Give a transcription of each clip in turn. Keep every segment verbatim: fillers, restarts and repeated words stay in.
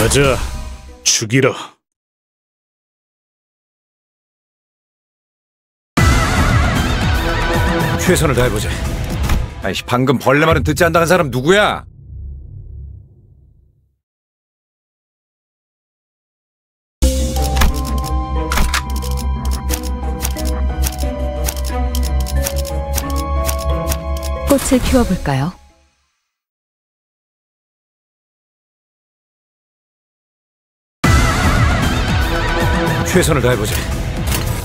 가자, 죽이라. 최선을 다해보자. 아이씨, 방금 벌레 말은 듣지 않는다는 사람 누구야? 꽃을 피워볼까요? 최선을 다해보자.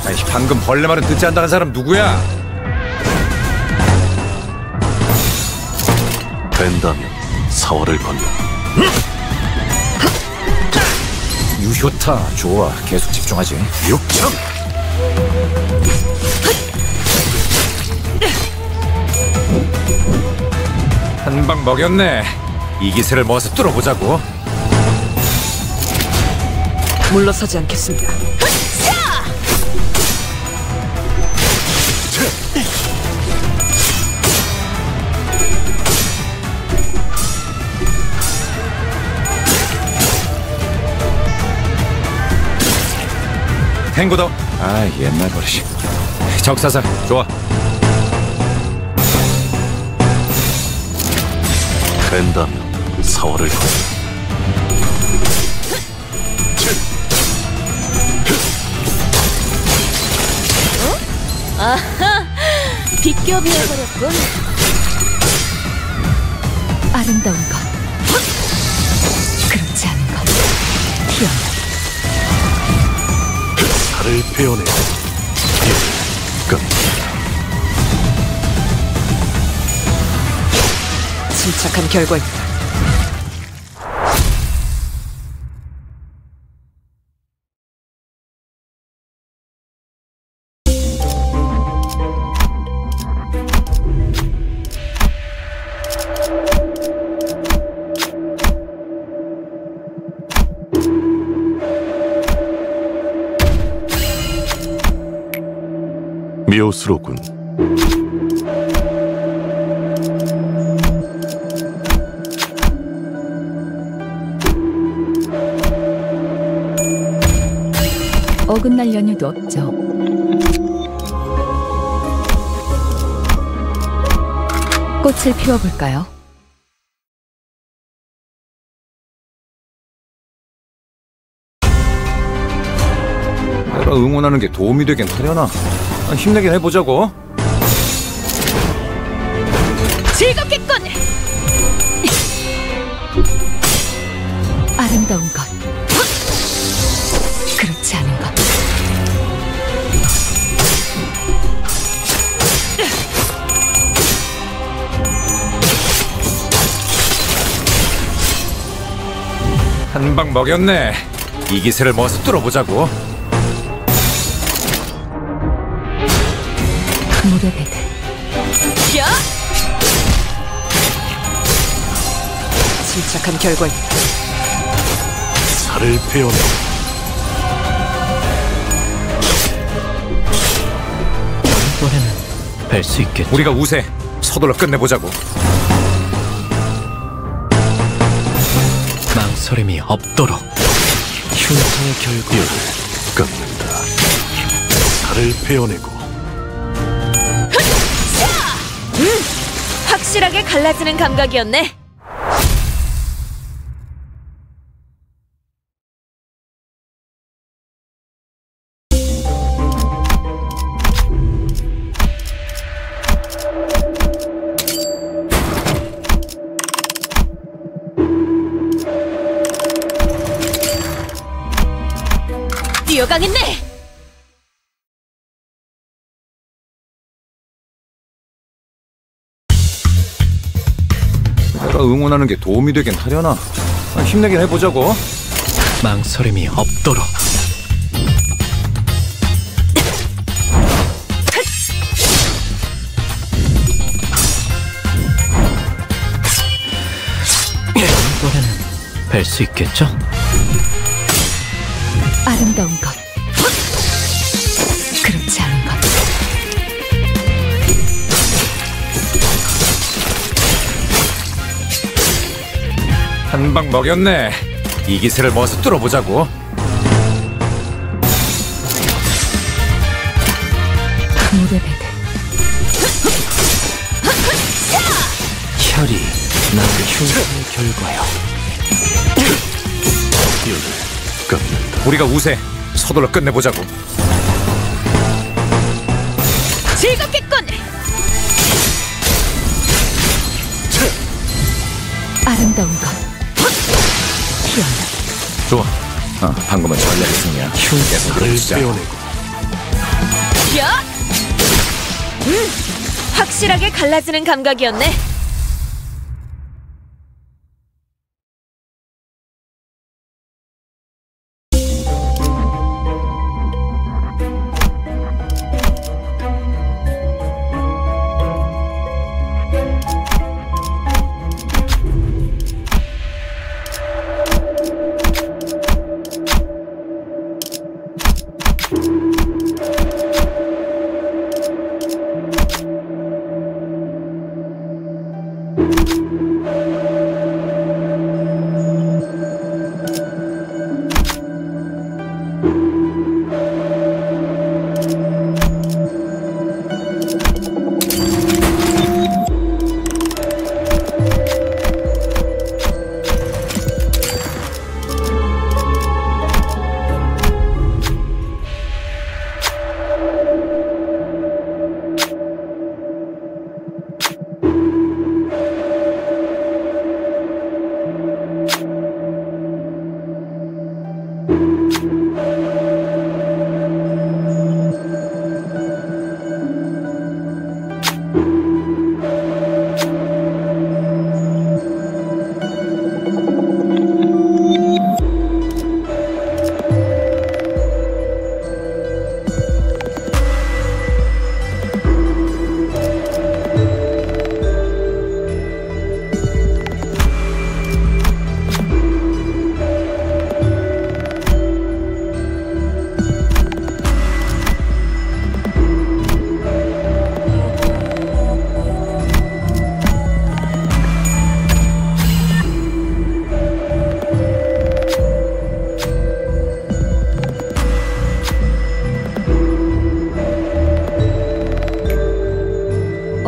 아이씨, 방금 벌레 말은 듣지 않는다는 사람 누구야? 된다면 사활을 건다. 유효타 좋아, 계속 집중하지. 육천 한 방 먹였네. 이 기세를 모아서 뚫어보자고. 물러서지 않겠습니다. 탱고도. 아, 옛날 버릇이. 적사살 좋아. 된다면 사활을 건. 아하! 비껴비어버렸군. 아름다운 것, 그렇지 않은 것, 희한한 살을 베어내. 끝. 침착한 결과입니다. 미오스로군. 어긋날 연유도 없죠. 꽃을 피워볼까요? 내가 응원하는 게 도움이 되긴 하려나? 힘내게 해보자고. 즐겁겠군. 아름다운 것, 그렇지 않은 것, 한 방 먹였네. 이 기세를 모아서 뚫어보자고. 무료배드. 야! 침착한 결과입니다. 살을 베어내. 이번에는 뵐 수 있겠지. 우리가 우세. 서둘러 끝내보자고. 망설임이 없도록. 흉터의 결과를 깎는다. 살을 베어내고. 음, 확실하게 갈라지는 감각이었네. 뛰어가겠네. 응원하는 게 도움이 되긴 하려나? 힘내게 해보자고. 망설임이 없도록. 이번에는 뵐 수 있겠죠? 아름다운 것, 그렇지 않은 것, 한 방 먹였네. 이 기세를 모아서 뚫어보자고. 무대 배달. 혈이 나의 흉의 결과요. 우리가 우세. 서둘러 끝내보자고. 즐겁겠군. 아름다운 것. 희한한. 좋아. 어, 방금은 전략의 승리야. 흉에서 그러시자. 야! 음, 확실하게 갈라지는 감각이었네.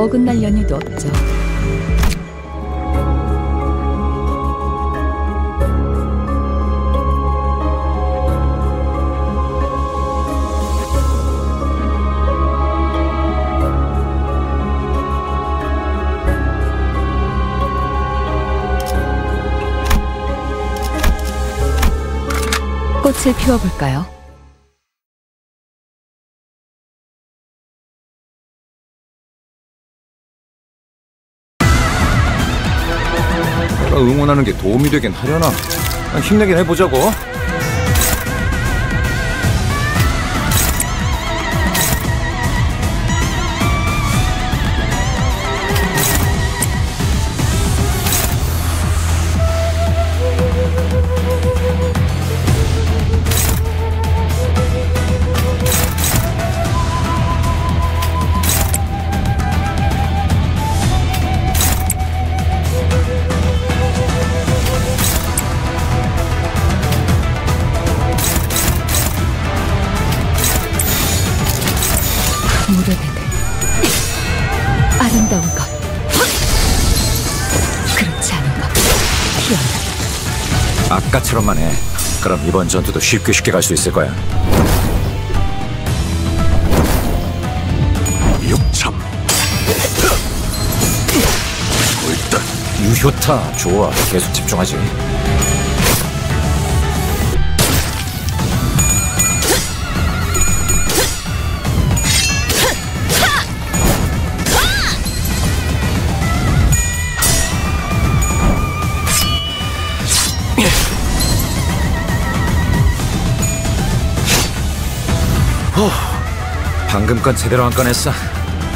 끝날 연유도 없죠. 꽃을 피워볼까요? 응원하는 게 도움이 되긴 하려나? 힘내긴 해보자고. 아름다운 것, 그렇지 않은 것, 희한한. 아까처럼만 해. 그럼 이번 전투도 쉽게 쉽게 갈 수 있을 거야. 육참, 골단, 유효타. 좋아, 계속 집중하지. 후, 방금 건 제대로 안 꺼냈어.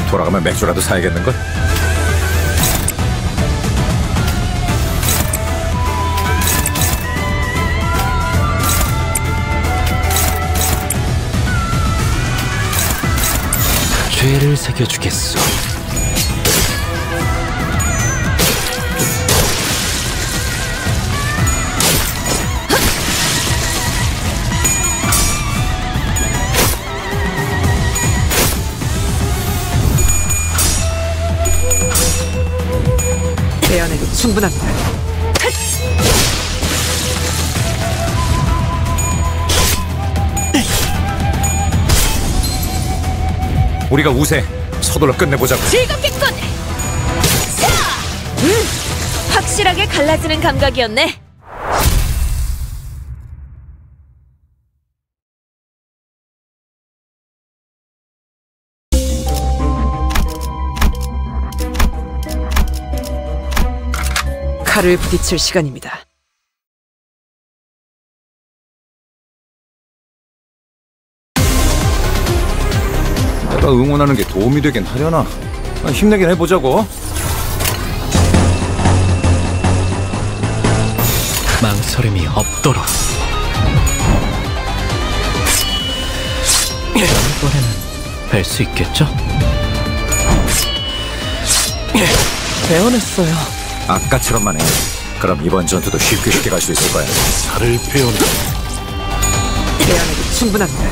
돌아가면 맥주라도 사야겠는걸? 죄를 새겨주겠어. 충분합니다. 우리가 우세, 서둘러 끝내보자고. 즐겁겠군. 음, 확실하게 갈라지는 감각이었네. 칼을 부딪힐 시간입니다. 내가 응원하는 게 도움이 되긴 하려나? 힘내긴 해보자고. 망설임이 없도록. 이번에는 뵐 수 있겠죠? 배워냈어요. 아까처럼만 해. 그럼 이번 전투도 쉽게 쉽게 갈 수 있을 거야. 살을 빼어내. 빼어내기 충분합니다.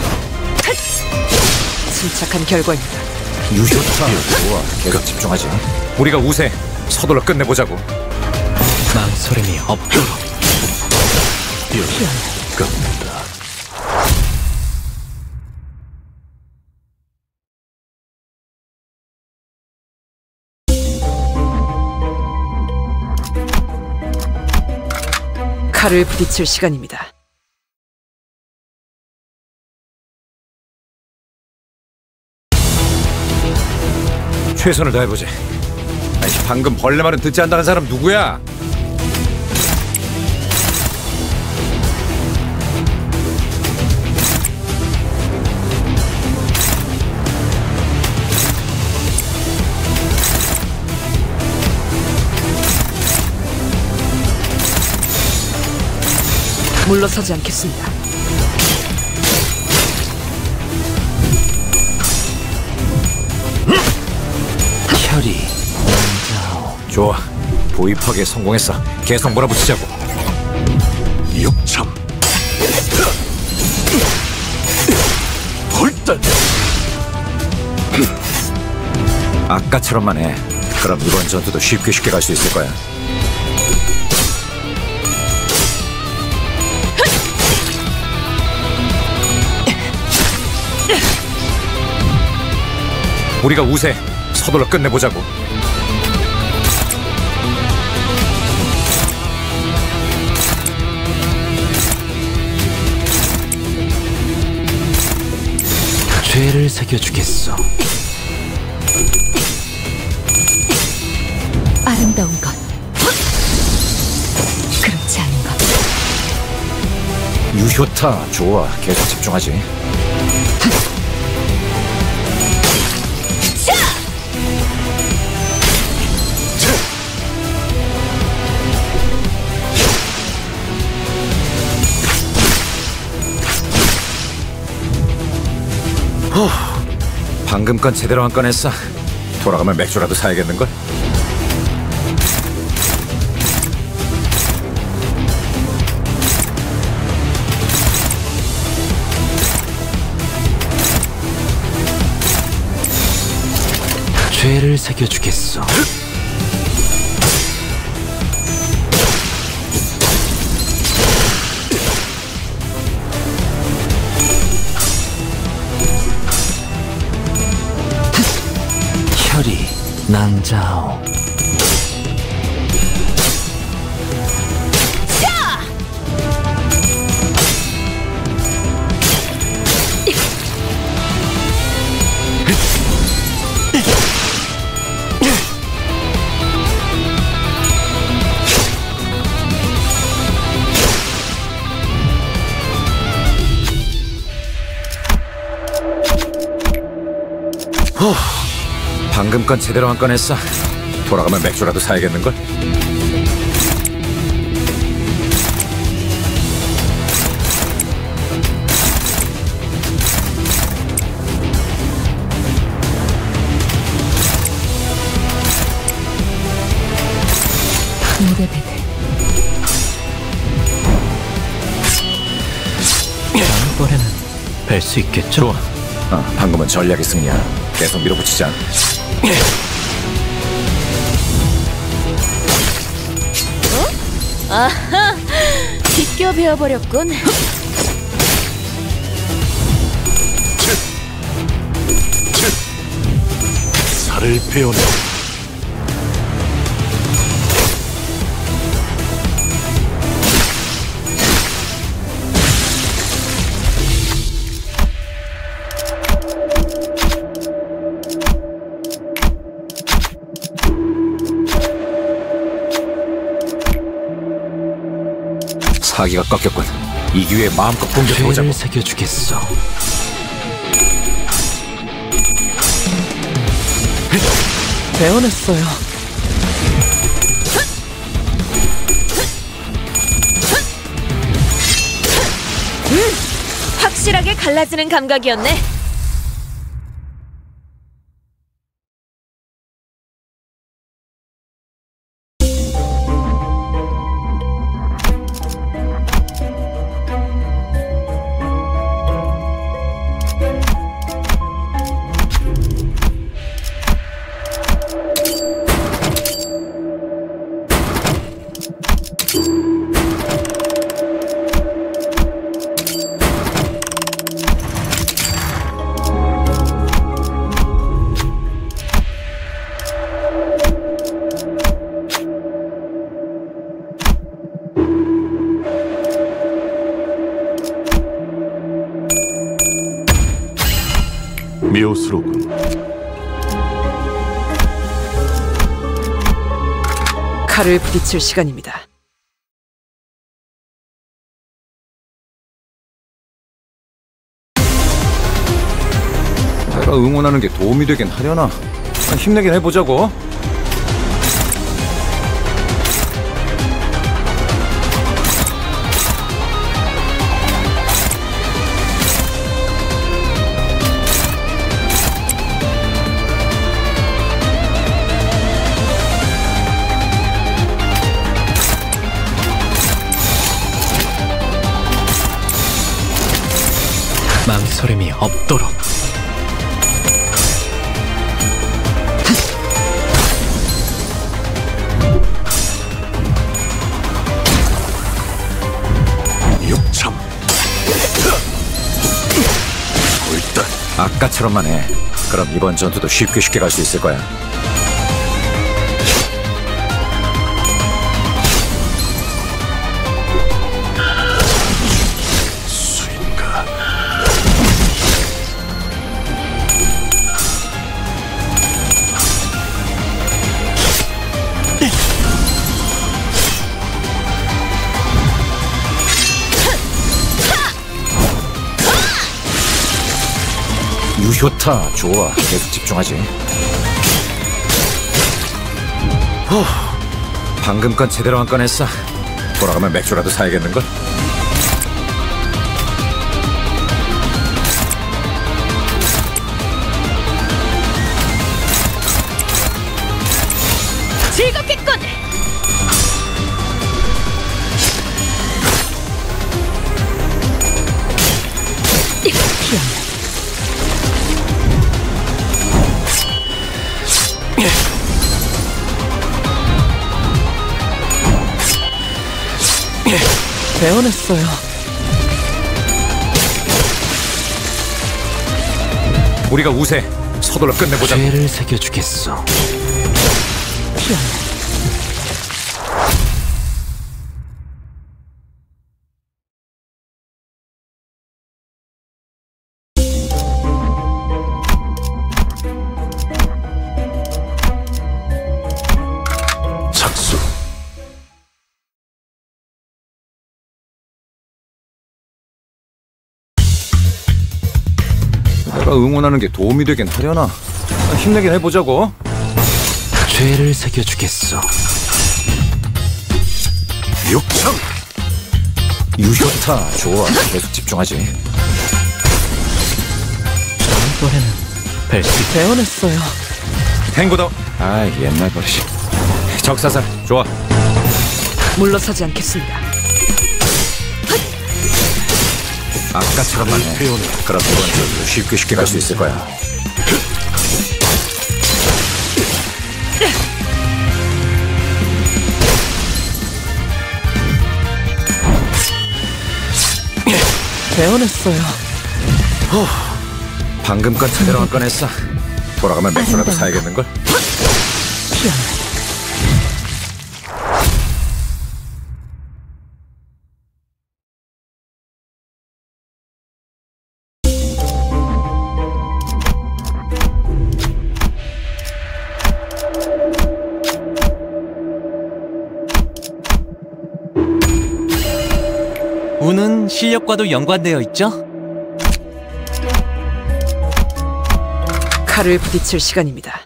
침착한 결과입니다. 유효타. 좋아, 계속 집중하지. 우리가 우세, 서둘러 끝내보자고. 망설임이 없도록. 끝. 칼을 부딪힐 시간입니다. 최선을 다해보지. 아니, 방금 벌레 말은 듣지 않는다는 사람 누구야? 물러서지 않겠습니다. 혈이 좋아, 보입하게 성공했어. 계속 몰아붙이자고. 육참 홀단. 아까처럼만 해. 그럼 이번 전투도 쉽게 쉽게 갈 수 있을 거야. 우리가 우세, 서둘러 끝내보자고. 죄를 새겨주겠어. 아름다운 것, 그렇지 않은 것. 유효타. 좋아, 계속 집중하지. 방금 건 제대로 한 건 했어. 돌아가면 맥주라도 사야겠는걸? 죄를 새겨주겠어. 난자오. 방금 건 제대로 한 건 했어. 돌아가면 맥주라도 사야겠는걸? 다음번에는 뵐 수 있겠죠? 좋아. 어, 방금은 전략의 승리야. 계속 밀어붙이자. 아하! 직겨 베어버렸군. 살을 베어내. 사기가 꺾였군. 이 기회에 마음껏 공격해보자고. 죄를 새겨주겠어. 배워냈어요. 음, 확실하게 갈라지는 감각이었네. 미오스로군. 칼을 부딪힐 시간입니다. 내가 응원하는 게 도움이 되긴 하려나? 힘내긴 해보자고. 망설임이 없도록. 욕참. 일단 아까처럼만 해. 그럼 이번 전투도 쉽게 쉽게 갈 수 있을 거야. 좋다, 좋아. 계속 집중하지. 후, 방금 건 제대로 한 건 했어. 돌아가면 맥주라도 사야겠는걸? 즐겁겠군! 배워냈어요. 우리가 우세. 서둘러 끝내보자. 죄를 새겨주겠어. 피하네. 응원하는 게 도움이 되긴 하려나? 힘내긴 해보자고. 죄를 새겨주겠어. 욕창! 유효타. 좋아. 계속 집중하지. 이번에는 벨스. 배워냈어요. 탱고더. 아, 옛날 버릇이. 적사살. 좋아. 물러서지 않겠습니다. 아까처럼만 해. 그럼 이번에도 쉽게 쉽게 갈 수 있을 거야. 개운했어요. 후, 방금 껏 제대로 한 건 했어. 돌아가면 맥주라도 사야겠는걸? 희한해. 운은 실력과도 연관되어 있죠? 칼을 부딪힐 시간입니다.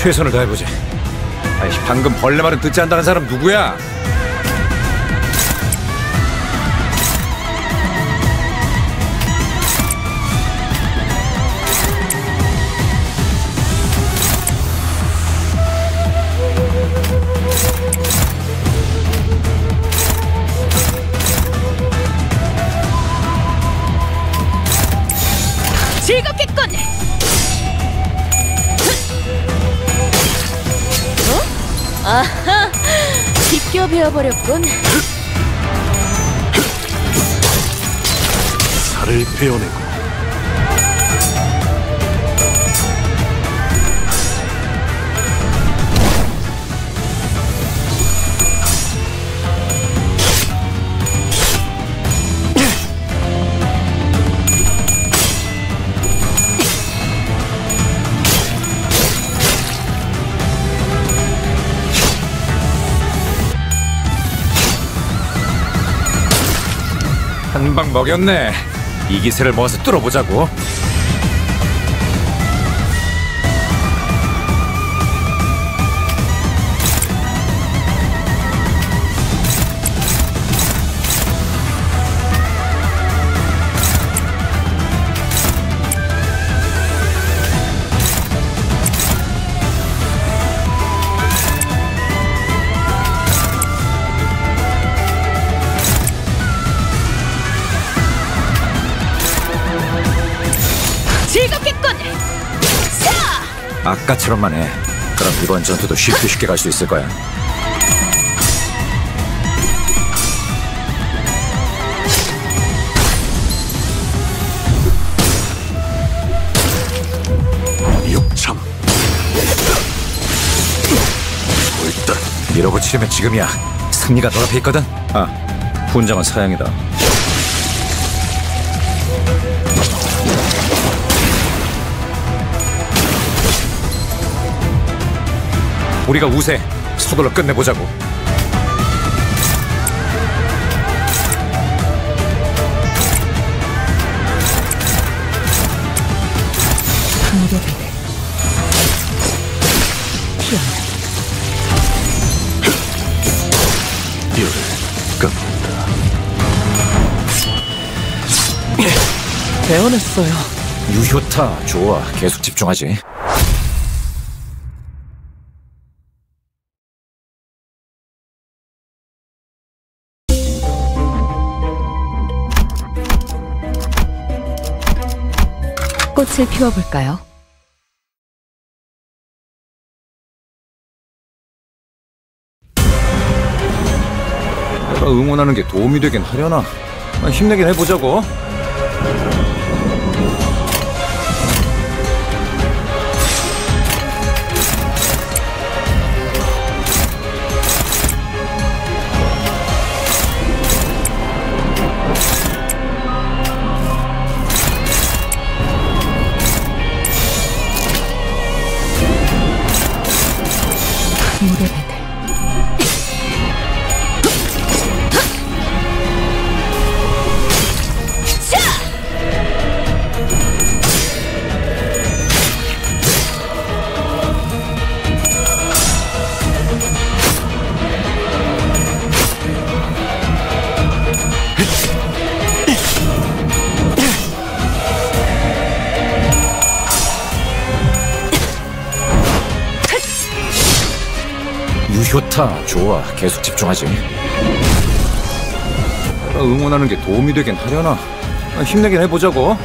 최선을 다해보지. 아이씨, 방금 벌레 말은 듣지 않는다는 사람 누구야? 즐겁겠군! 어? 아하! 비껴 베어버렸군. 살을 베어내고 금방 먹였네. 이 기세를 모아서 뚫어보자고. 아까처럼만 해. 그럼 이번 전투도 쉽게 쉽게 갈 수 있을 거야. 욕참. 일단 밀어붙이려면 지금이야. 승리가 눈앞에 있거든. 아, 훈장은 사양이다. 우리가 우세. 서둘러 끝내보자고. 강력하게. 피하네. 열을 깎는다. 배워냈어요. 유효타. 좋아. 계속 집중하지. 꽃을 피워볼까요? 내가 응원하는 게 도움이 되긴 하려나? 힘내긴 해보자고. 효타. 좋아. 계속 집중하지. 응원하는 게 도움이 되긴 하려나? 힘내긴 해보자고.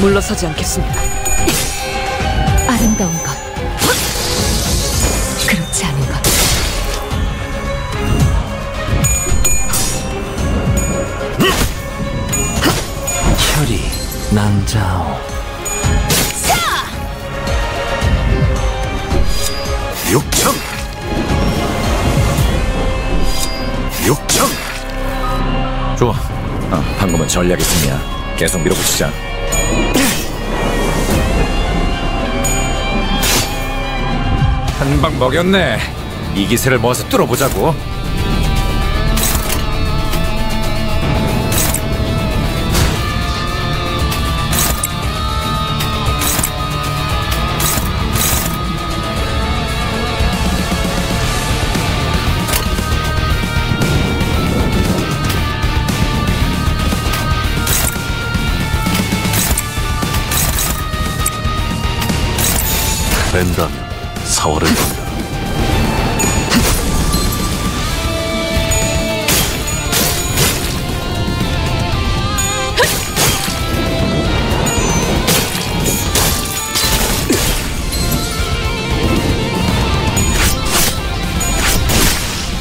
물러서지 않겠습니다. 아름다운 것, 그렇지 않은 것. 혈이 난자오. 육청! 육청! 좋아. 아, 방금은 전략의 승리야. 계속 밀어붙이자. 한 방 먹였네. 이 기세를 모아서 뚫어보자고. 된다면 사활을 본다.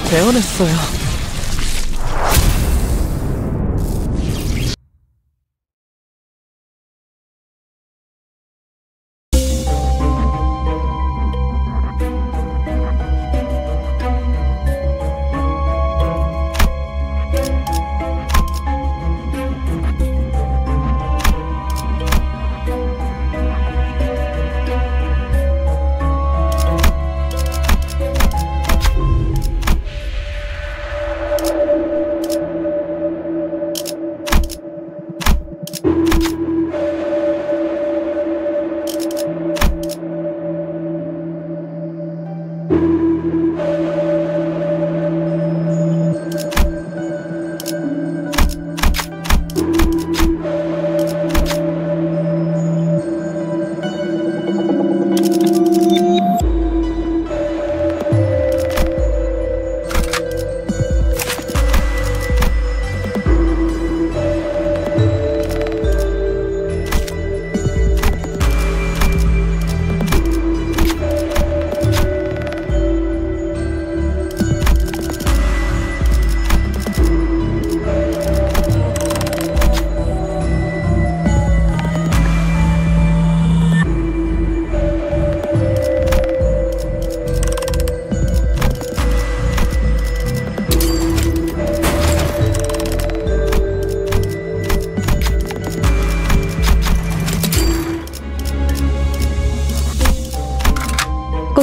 배워냈어요.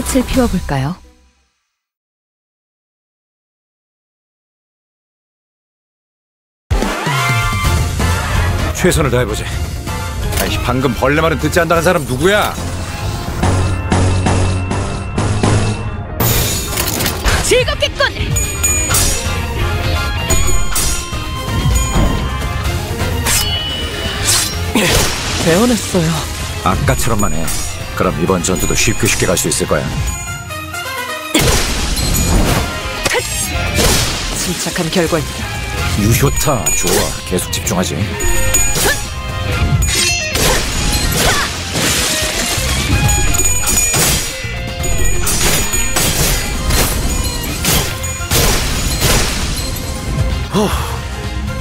꽃을 피워볼까요? 최선을 다해보지. 아이씨, 방금 벌레 말은 듣지 않는다는 사람 누구야? 즐겁겠군! 배워냈어요. 아까처럼만 해. 그럼 이번 전투도 쉽게 쉽게 갈 수 있을 거야. 침착한 결과입니다. 유효타. 좋아. 계속 집중하지. 후,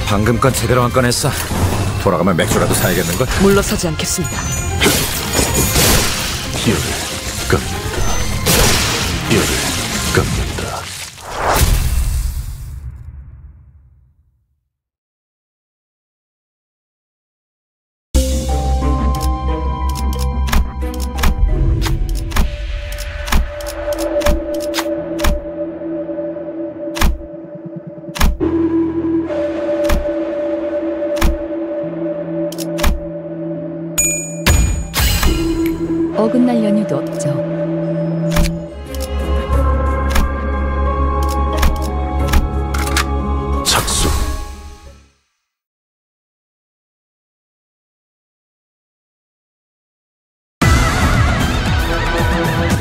방금 건 제대로 한 건 했어. 돌아가면 맥주라도 사야겠는걸? 물러서지 않겠습니다. 열을 깎는다. 열을 깎는다. 어긋날 연유도 없죠. 착수.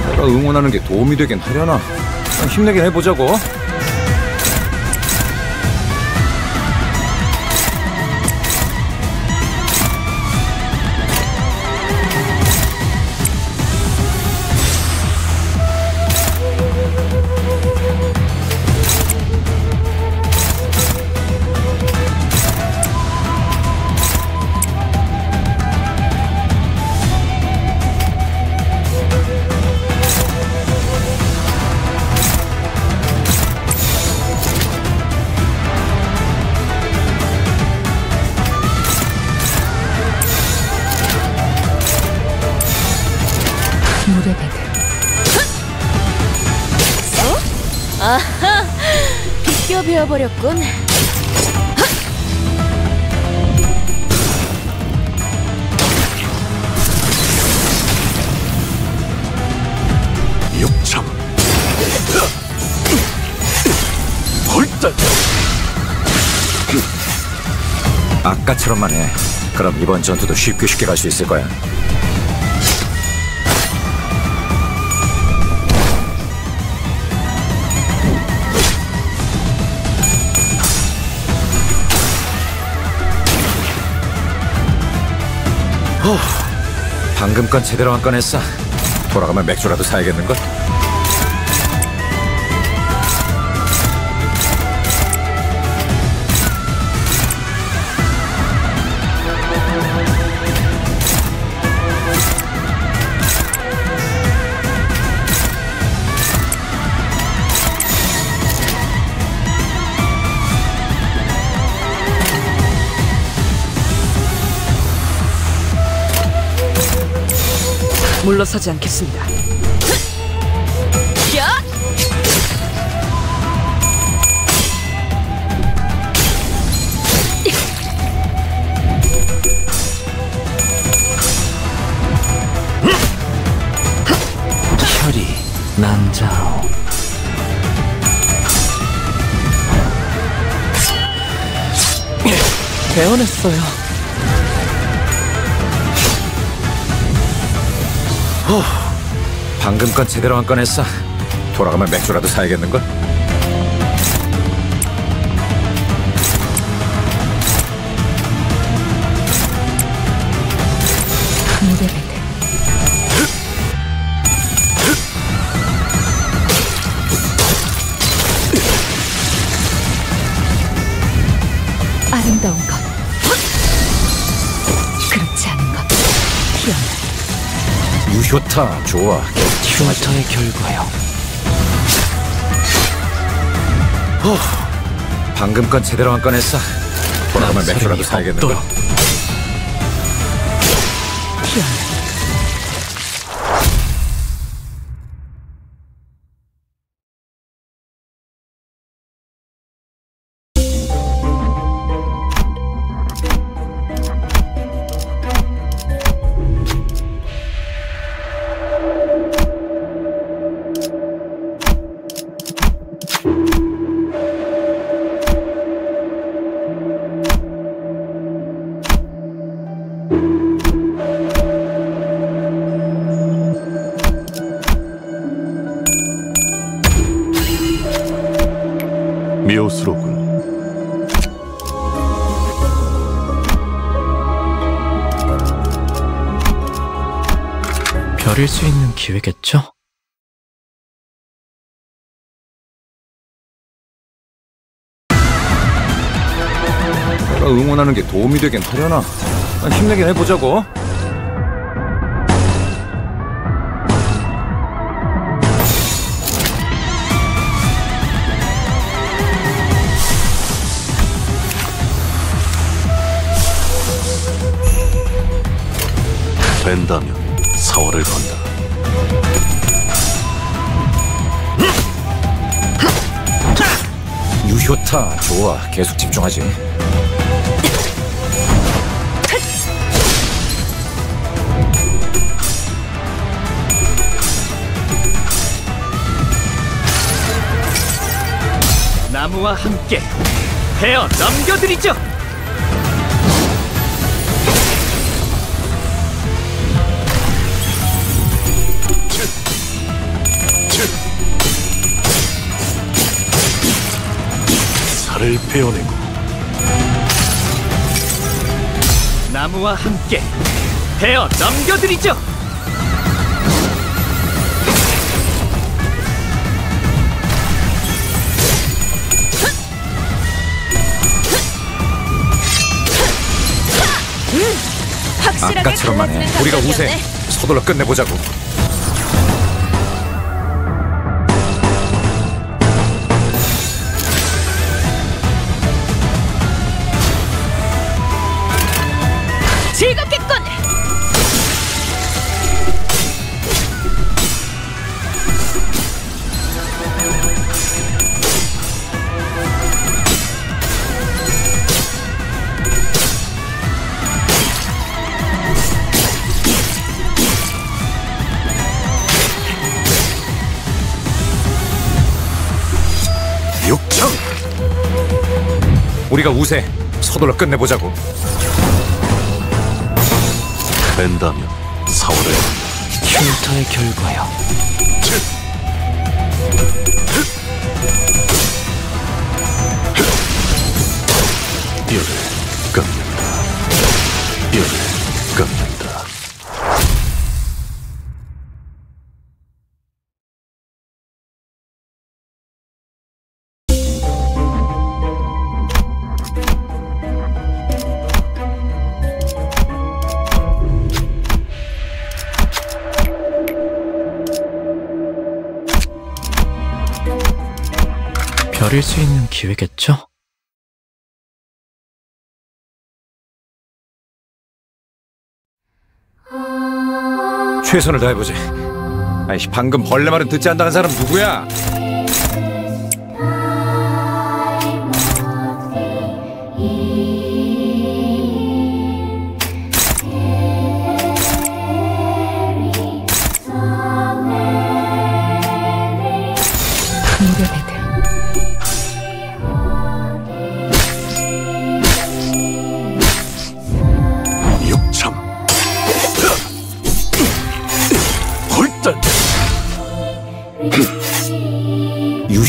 내가 응원하는 게 도움이 되긴 하려나? 힘내게 해보자고. 아하! 비껴 베어버렸군. 욕참! 헐떡! 아까처럼만 해. 그럼 이번 전투도 쉽게 쉽게 갈 수 있을 거야. 후, 방금 건 제대로 한 건 했어. 돌아가면 맥주라도 사야겠는걸? 물러서지 않겠습니다. 혈이 남자오. 개운했어요. 후, 방금 건 제대로 한 건 했어. 돌아가면 맥주라도 사야겠는걸? 아름다운 것, 그렇지 않은 것, 희한한 유효타 좋아. 흉터의 결과요. 후, 방금 건 제대로 한 건 했어. 돌아가면 맥주라도 사야겠는걸? 희한해. 미오스로군. 별일 수 있는 기회겠죠? 내가 응원하는 게 도움이 되긴 하려나? 힘내긴 해보자고. 된다면 사활을 건다. 유효타 좋아. 계속 집중하지. 나무와 함께 베어 넘겨드리죠. 살을 베어내고 나무와 함께 베어 넘겨드리죠. 아까처럼만 해. 우리가 우세. 서둘러 끝내보자고. 즐겁겠군! 육청! 우리가 우세! 서둘러 끝내보자고! 된다면 사월에 흉터의 결과야. 뼈를 깎는다. 뼈를 깎는다. 버릴 수 있는 기회겠죠? 최선을 다해보지. 아이씨, 방금 벌레 말은 듣지 않는다는 사람 누구야?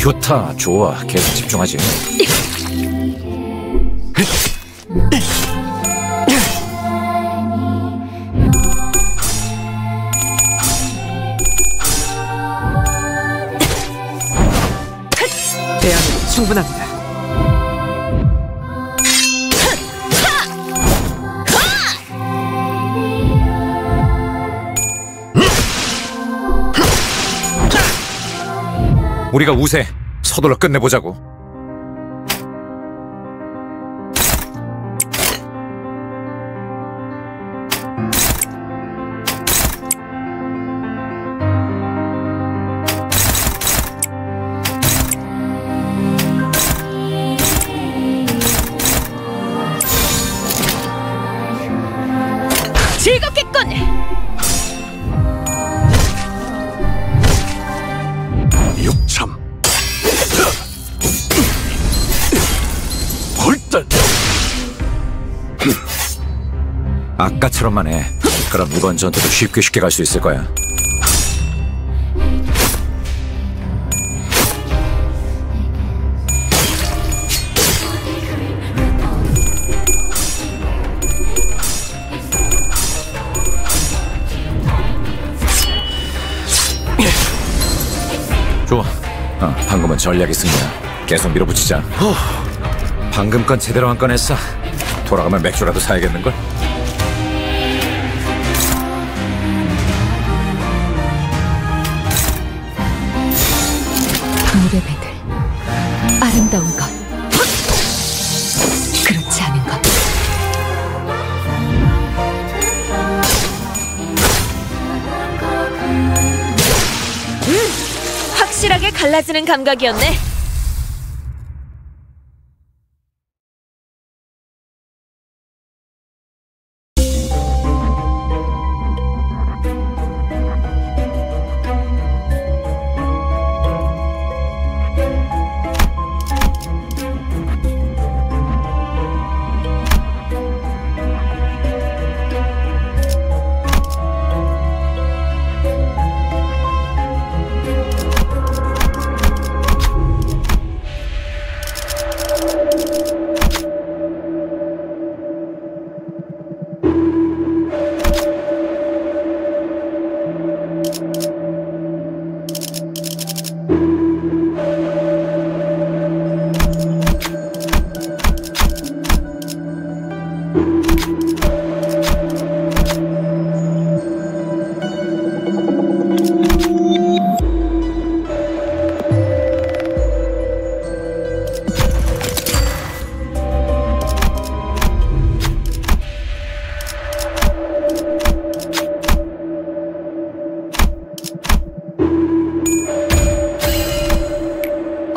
좋다, 좋아. 계속 집중하지. 대안이 충분합니다. 우리가 우세! 서둘러 끝내보자고. 아까처럼만 해. 그럼 이번 전투도 쉽게 쉽게 갈 수 있을 거야. 좋아. 어, 방금은 전략이 승리야. 계속 밀어붙이자. 방금 건 제대로 한 건 했어. 돌아가면 맥주라도 사야겠는걸? 물의 배들, 아름다운 것, 그렇지 않은 것. 음, 확실하게 갈라지는 감각이었네.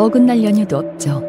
어긋날 연유도 없죠.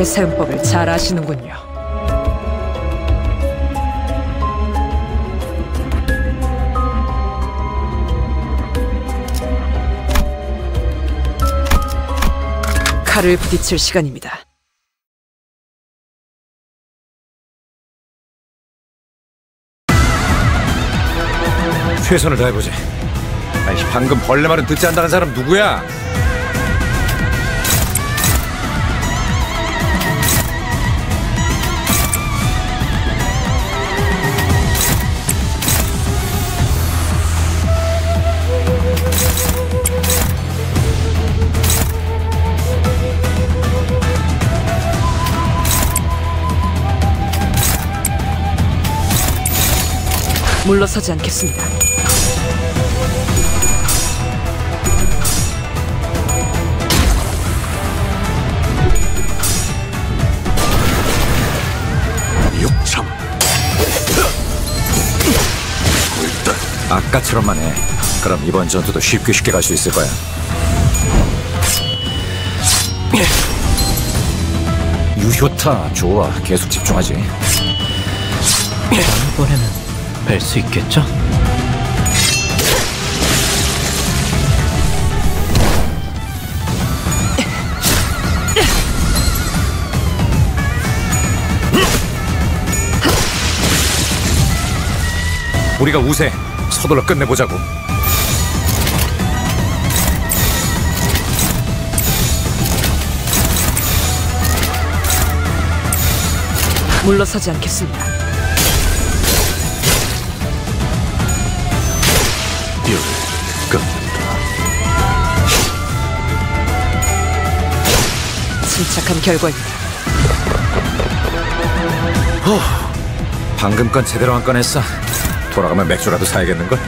나를 세운 법을 잘 아시는군요. 칼을 부딪힐 시간입니다. 최선을 다해보지. 아니, 방금 벌레 말은 듣지 않는다는 사람 누구야? 물러서지 않겠습니다. 욕참. 아까처럼만 해. 그럼 이번 전투도 쉽게 쉽게 갈 수 있을 거야. 유효타 좋아. 계속 집중하지. 이번에는 뵐 수 있겠죠? 우리가 우세, 서둘러 끝내보자고. 물러서지 않겠습니다. 침착한 결과입니다. 후, 방금 건 제대로 한 건 했어. 돌아가면 맥주라도 사야겠는걸?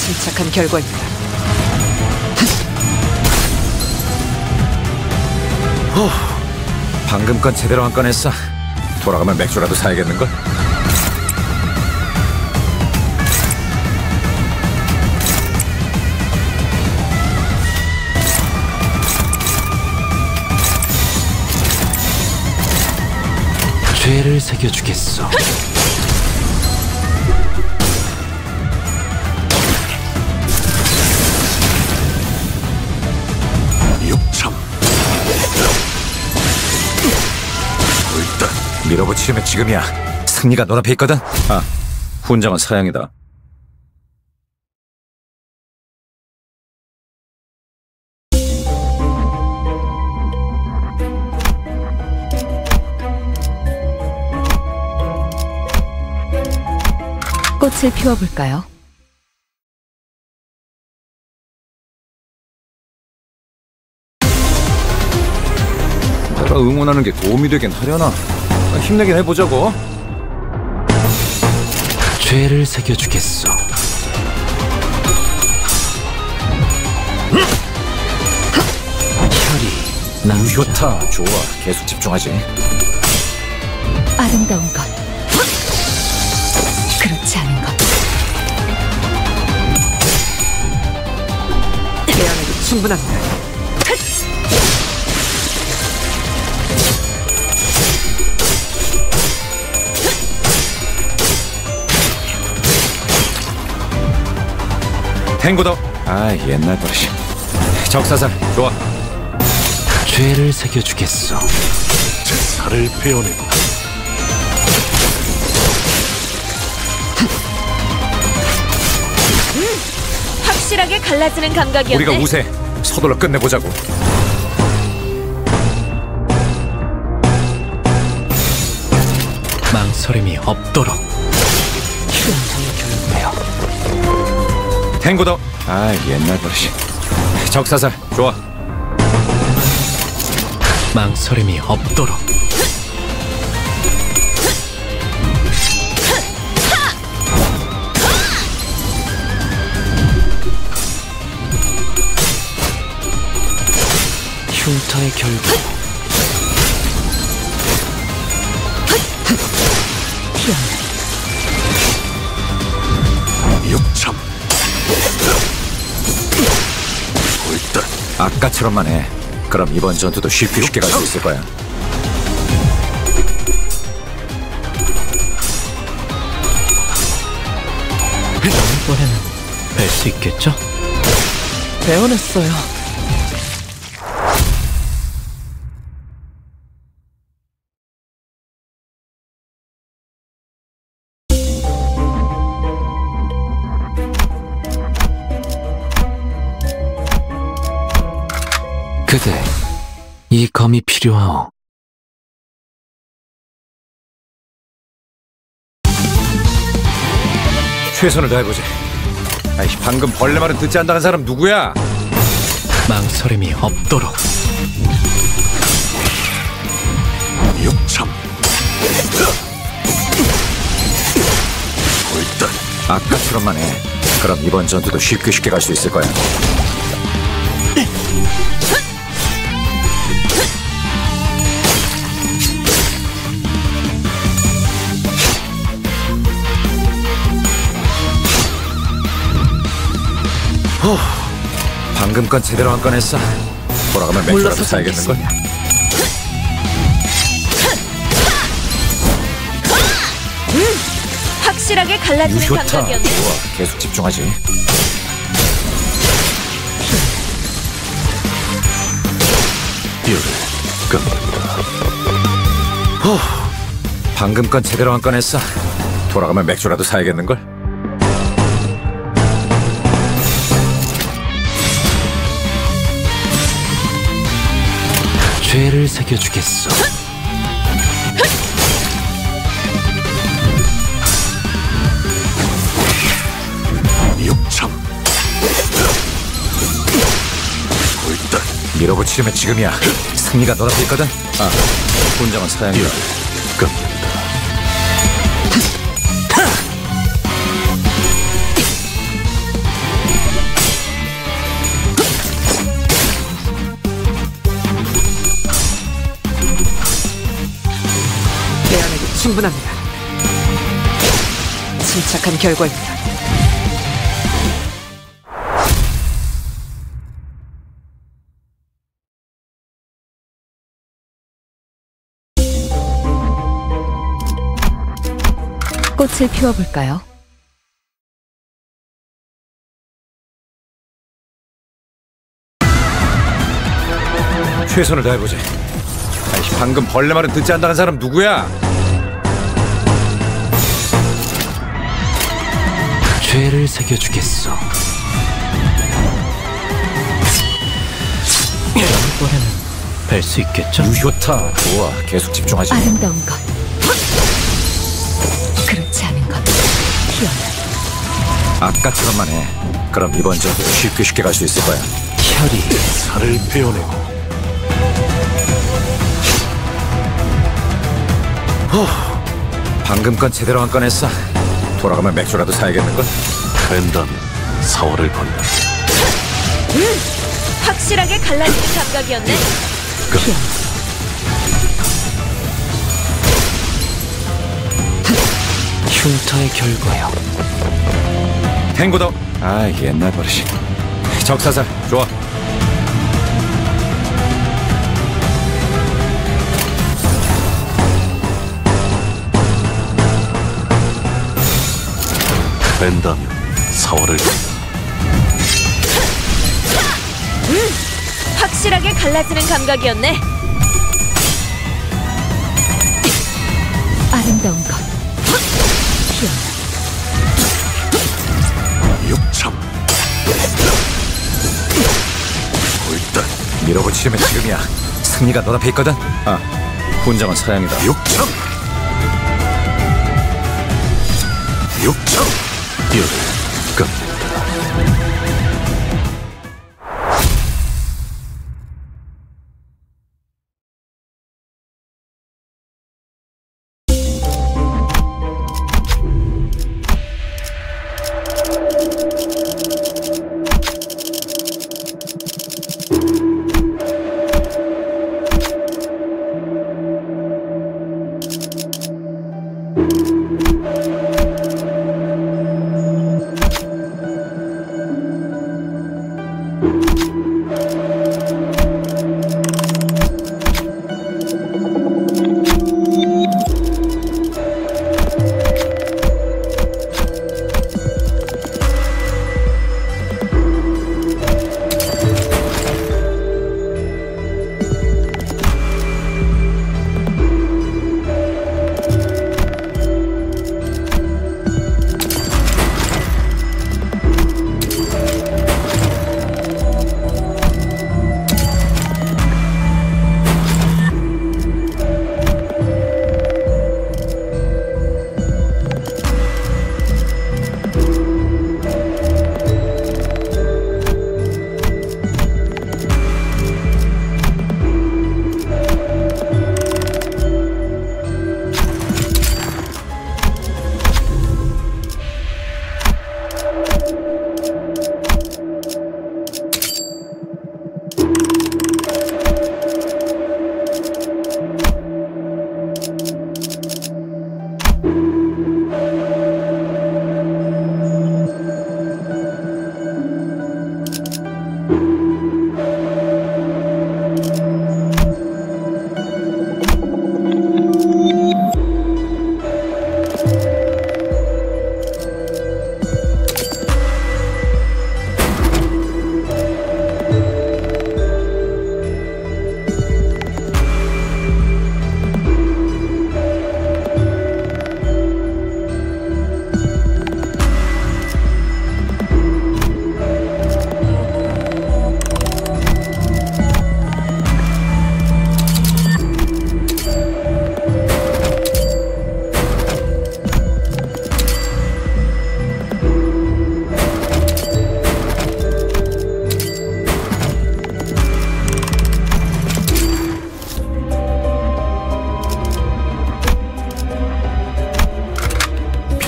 침착한 결과입니다. 후, 방금 건 제대로 한 건 했어. 돌아가면 맥주라도 사야겠는걸? 죄를 새겨주겠어. 육참. 일단 밀어붙이면 지금이야. 승리가 눈앞에 있거든. 아, 훈장은 사양이다. 꽃을 피워볼까요? 내가 응원하는 게 도움이 되긴 하려나? 힘내긴 해보자고. 죄를 새겨주겠어. 혈이 난 효타 좋아. 계속 집중하지. 아름다운 것. 그렇지 않은 것. 대안에도 충분합니다. 탱고더. 아, 옛날 버릇이. 적사살 좋아. 죄를 새겨주겠어. 제 살을 베어내고. 확실하게 갈라지는 감각이었네. 우리가 우세. 서둘러 끝내보자고. 망설임이 없도록. 탱고더. 아, 옛날 버릇이. 적사살. 좋아. 망설임이 없도록. 흉터의 결국. 육참. 골든. 아까처럼만 해. 그럼 이번 전투도 쉽게 쉽게 갈 수 있을 거야. 이번에는 뵐 수 있겠죠? 배워냈어요. 그대, 이 검이 필요하오. 최선을 다해보지. 아이, 방금 벌레 말은 듣지 않는다는 사람 누구야? 망설임이 없도록. 육참. 일단 아까처럼만 해. 그럼 이번 전투도 쉽게 쉽게 갈 수 있을 거야. 후, 방금 건 제대로 한 건 했어. 돌아가면 맥주라도 사야겠는걸? 음, 확실하게 갈라지는 감각이었네. 좋아, 계속 집중하지. 뷰를 끕니다. 후, 방금 건 제대로 한 건 했어. 돌아가면 맥주라도 사야겠는걸? 죄를 새겨주겠어. 육참. 일단 밀어붙이려면 지금이야. 승리가 너답게 있거든. 아, 혼자만 사양이야. 끝. 충분합니다. 침착한 결과입니다. 꽃을 피워볼까요? 최선을 다해보지. 아이씨, 방금 벌레 말은 듣지 않는다는 사람 누구야? 죄를 새겨주겠어. 이번에는 뵐 수 있겠죠? 유효타. 좋아, 계속 집중하지. 아름다운 것, 그렇지 않은 것. 희연. 아까처럼만 해. 그럼 이번 전투도 쉽게 쉽게 갈 수 있을 거야. 혈이 살을 빼어내고. 후, 방금 건 제대로 한 건 했어. 돌아가면 맥주라도 사야겠는걸? 벤담 사월을 건너. 음, 확실하게 갈라지는 감각이었네. 끝. 흉터의 결과요. 탱고더. 아, 옛날 버릇이. 적사살. 좋아. 벤담 사월을. 음, 확실하게 갈라지는 감각이었네. 아름다운 것. 희연. 육참. 시험은 지금이야. 승리가 눈앞에 있거든. 아, 훈장은 사양이다. 육창! 육창! 일, 끝.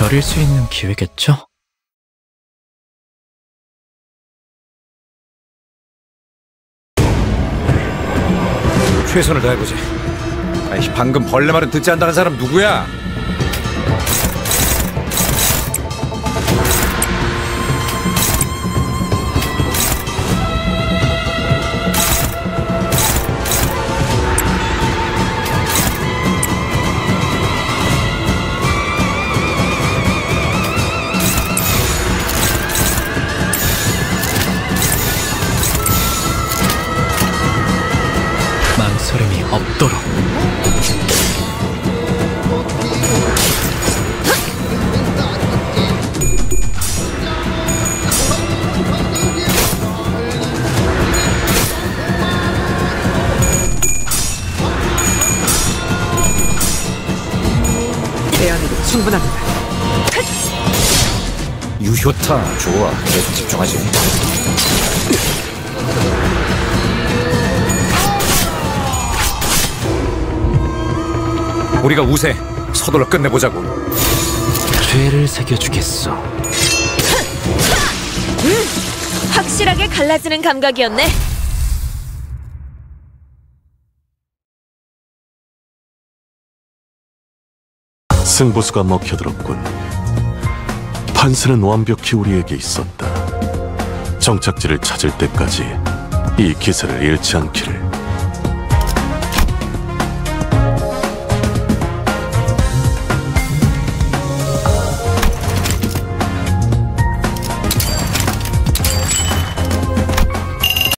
버릴 수 있는 기회겠죠? 최선을 다해보지. 아이씨, 방금 벌레 말은 듣지 않는다는 사람 누구야? 소름이 없도록 내 안에도 충분합니다. 유효타 좋아. 그래도 집중하지. 우리가 우세, 서둘러 끝내보자고. 죄를 새겨주겠어. 음, 확실하게 갈라지는 감각이었네. 승보수가 먹혀들었군. 판세는 완벽히 우리에게 있었다. 정착지를 찾을 때까지 이 기세를 잃지 않기를.